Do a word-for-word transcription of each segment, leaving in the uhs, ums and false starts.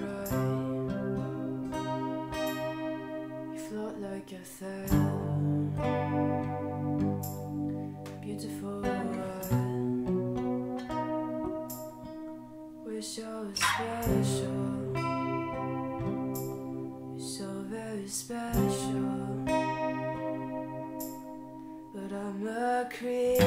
cry. You float like a sail, beautiful one. Wish I was special, you're so very special. But I'm a creep.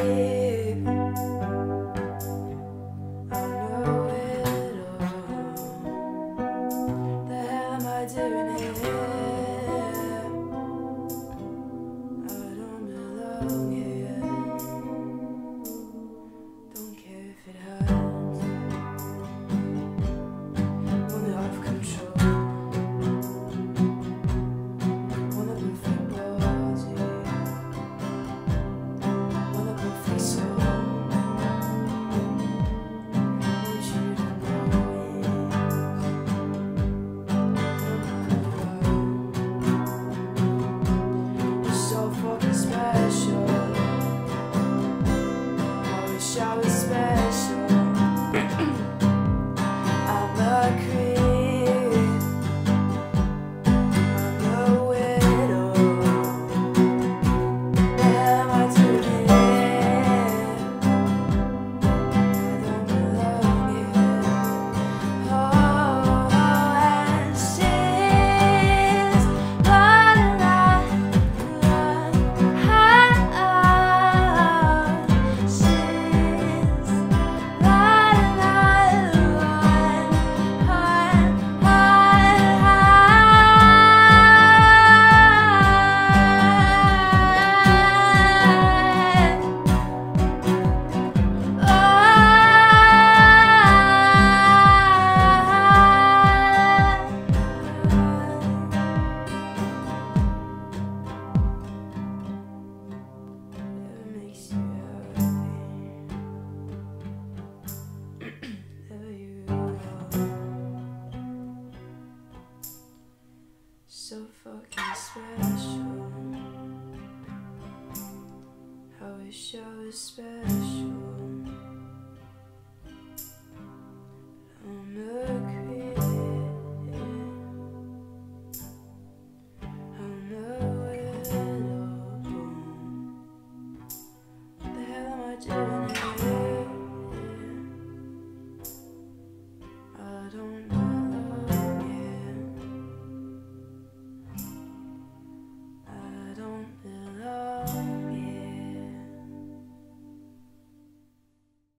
I was special. I'm a creep, I'm a widow. What am I doing here? I don't belong here. Oh, oh, and she's but a lie, lie, lie. So fucking special. I wish I was special. I'm a creep, I'm a widow. What the hell am I doing here? I don't know.